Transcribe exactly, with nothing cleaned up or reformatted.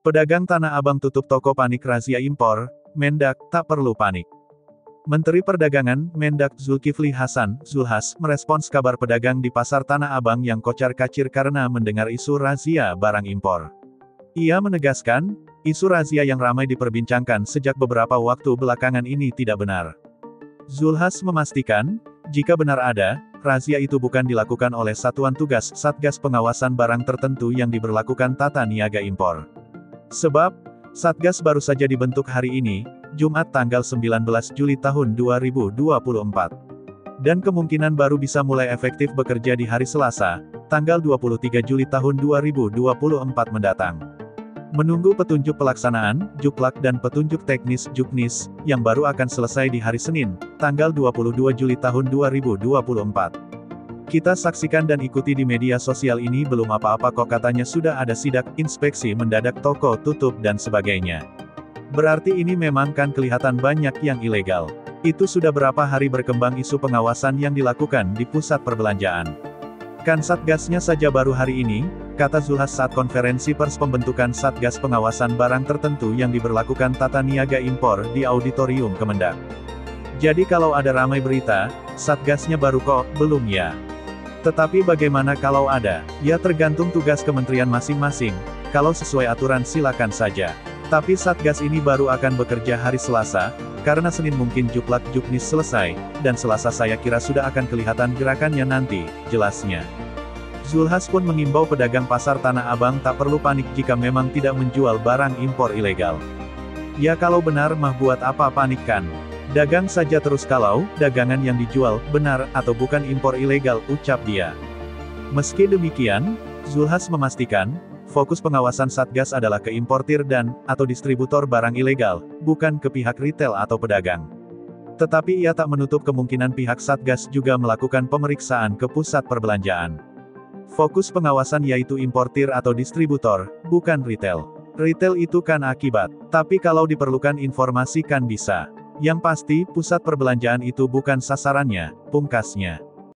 Pedagang Tanah Abang tutup toko panik razia impor, Mendag, tak perlu panik. Menteri Perdagangan, Mendag Zulkifli Hasan, Zulhas, merespons kabar pedagang di Pasar Tanah Abang yang kocar-kacir karena mendengar isu razia barang impor. Ia menegaskan, isu razia yang ramai diperbincangkan sejak beberapa waktu belakangan ini tidak benar. Zulhas memastikan, jika benar ada, razia itu bukan dilakukan oleh Satuan Tugas Satgas Pengawasan Barang Tertentu yang diberlakukan Tata Niaga Impor. Sebab, Satgas baru saja dibentuk hari ini, Jumat tanggal sembilan belas Juli tahun dua ribu dua puluh empat. Dan kemungkinan baru bisa mulai efektif bekerja di hari Selasa, tanggal dua puluh tiga Juli tahun dua ribu dua puluh empat mendatang. Menunggu petunjuk pelaksanaan, Juklak dan petunjuk teknis Juknis, yang baru akan selesai di hari Senin, tanggal dua puluh dua Juli tahun dua ribu dua puluh empat. Kita saksikan dan ikuti di media sosial. Ini belum apa-apa kok, katanya sudah ada sidak, inspeksi mendadak, toko tutup dan sebagainya. Berarti ini memang kan kelihatan banyak yang ilegal. Itu sudah berapa hari berkembang isu pengawasan yang dilakukan di pusat perbelanjaan. Kan Satgasnya saja baru hari ini, kata Zulhas saat konferensi pers pembentukan Satgas Pengawasan Barang Tertentu yang diberlakukan Tata Niaga Impor di Auditorium Kemendag. Jadi kalau ada ramai berita, Satgasnya baru kok, belum ya? Tetapi bagaimana kalau ada? Ya tergantung tugas kementerian masing-masing, kalau sesuai aturan silakan saja. Tapi Satgas ini baru akan bekerja hari Selasa, karena Senin mungkin Juklak Juknis selesai, dan Selasa saya kira sudah akan kelihatan gerakannya nanti, jelasnya. Zulhas pun mengimbau pedagang Pasar Tanah Abang tak perlu panik jika memang tidak menjual barang impor ilegal. Ya kalau benar mah buat apa panik kan? Dagang saja terus, kalau dagangan yang dijual, benar atau bukan impor ilegal, ucap dia. Meski demikian, Zulhas memastikan, fokus pengawasan Satgas adalah ke importir dan, atau distributor barang ilegal, bukan ke pihak retail atau pedagang. Tetapi ia tak menutup kemungkinan pihak Satgas juga melakukan pemeriksaan ke pusat perbelanjaan. Fokus pengawasan yaitu importir atau distributor, bukan retail. Retail itu kan akibat, tapi kalau diperlukan informasi kan bisa. Yang pasti, pusat perbelanjaan itu bukan sasarannya, pungkasnya.